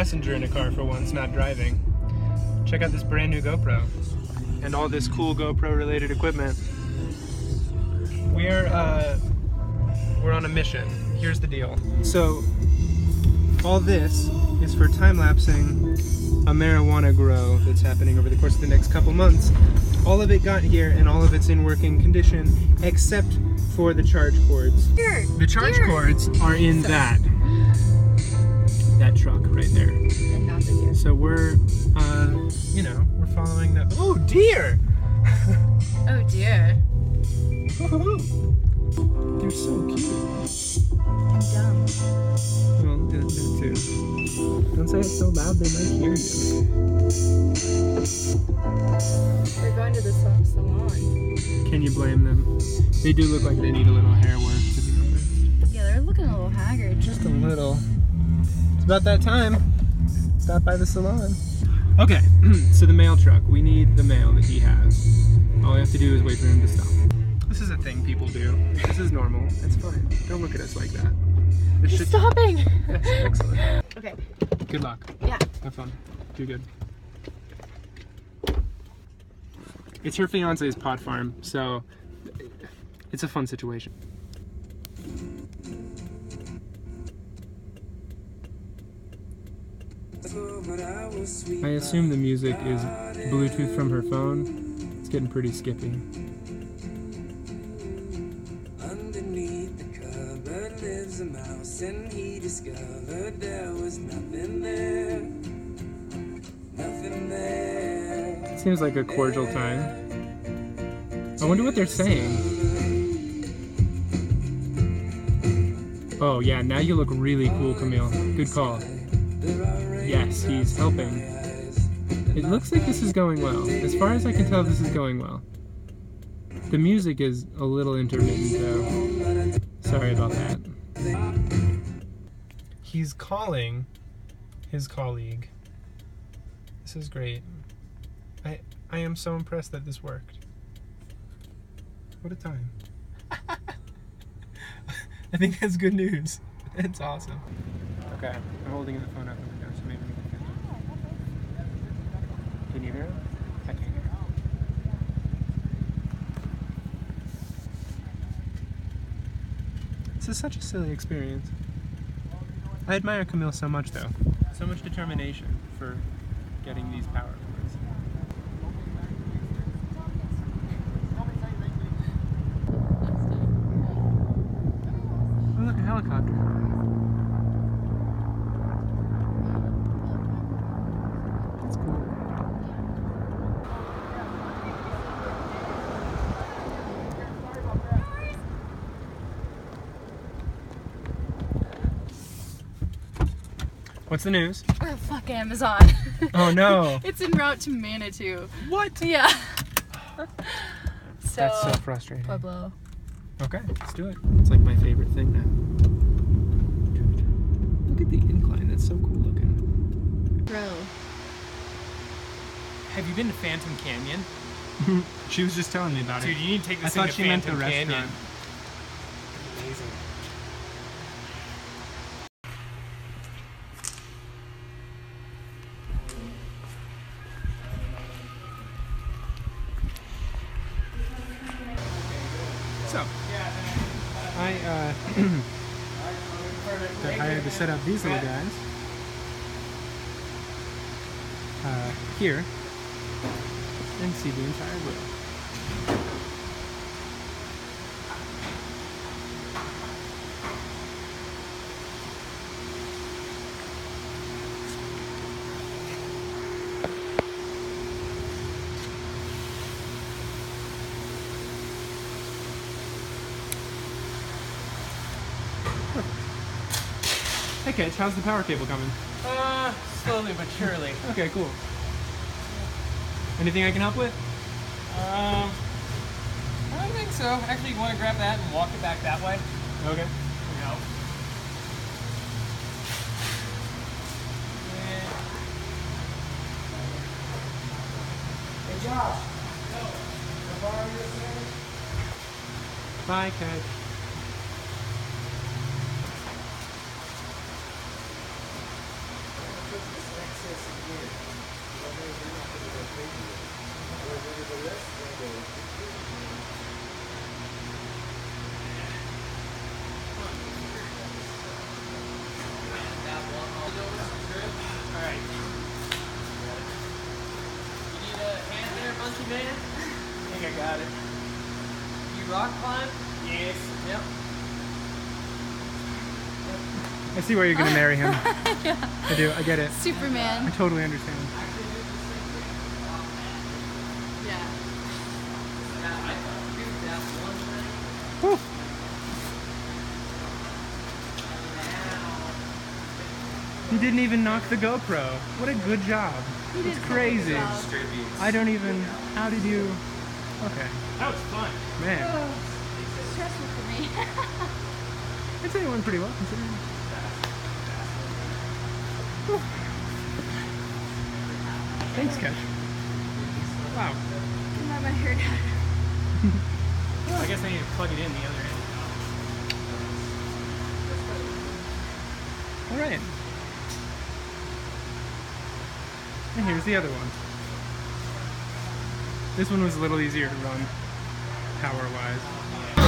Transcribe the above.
passenger in a car for once, not driving. Check out this brand new GoPro and all this cool GoPro related equipment. We're on a mission. Here's the deal. So all this is for time-lapsing a marijuana grow that's happening over the course of the next couple months. All of it got here and all of it's in working condition except for the charge cords. The charge cords are in that truck right there. And not the deer. So we're, you know, we're following that. Oh, deer! Oh, dear. They're so cute. And dumb. Well, do that too. Don't say it so loud, they might hear you. We're going to the salon. Can you blame them? They do look like they need a little hair work, to be honest. Yeah, they're looking a little haggard. Just a little. It's about that time. Stop by the salon. Okay, so the mail truck. We need the mail that he has. All we have to do is wait for him to stop. This is a thing people do. This is normal. It's fine. Don't look at us like that. He's stopping! Yes, excellent. Okay. Good luck. Yeah. Have fun. Do good. It's her fiance's pot farm, so it's a fun situation. I assume the music is Bluetooth from her phone. It's getting pretty skippy. Underneath the cupboard lives a mouse, and he discovered there was nothing there. Nothing there. Seems like a cordial time. I wonder what they're saying. Oh yeah, now you look really cool, Camille. Good call. Yes, he's helping. It looks like this is going well. As far as I can tell, this is going well. The music is a little intermittent, though. Sorry about that. He's calling his colleague. This is great. I am so impressed that this worked. What a time. I think that's good news. It's awesome. Okay, I'm holding the phone up. Can you hear him? I can't hear him. This is such a silly experience. I admire Camille so much, though. So much determination for getting these power cords. Oh, look, a helicopter. What's the news? Oh, fuck Amazon. Oh, no. It's en route to Manitou. What? Yeah. So, that's so frustrating. Pueblo. Okay, let's do it. It's like my favorite thing now. Look at the incline. That's so cool looking. Bro. Have you been to Phantom Canyon? She was just telling me about it. Dude, you need to take this thing to Phantom Canyon. I thought she meant the restaurant. Amazing. So, I hired to set up these little guys here and see the entire room. Hey Ketch, how's the power cable coming? Slowly but surely. Okay, cool. Anything I can help with? I don't think so. Actually, you want to grab that and walk it back that way? Okay. No. Hey Josh. No. Can I borrow your sandwich? Bye Ketch. Got it. You rock climb? Yes. Yep. I see why you're gonna marry him. Yeah. I do. I get it. Superman. I totally understand. Yeah. He didn't even knock the GoPro. What a good job. It's crazy. I don't even. How did you? Okay. That was fun. Man. It's stressful for me. I'd say it went pretty well considering. Thanks, Cash. Wow. I have my hair down. I guess I need to plug it in the other end. Alright. And here's the other one. This one was a little easier to run power-wise.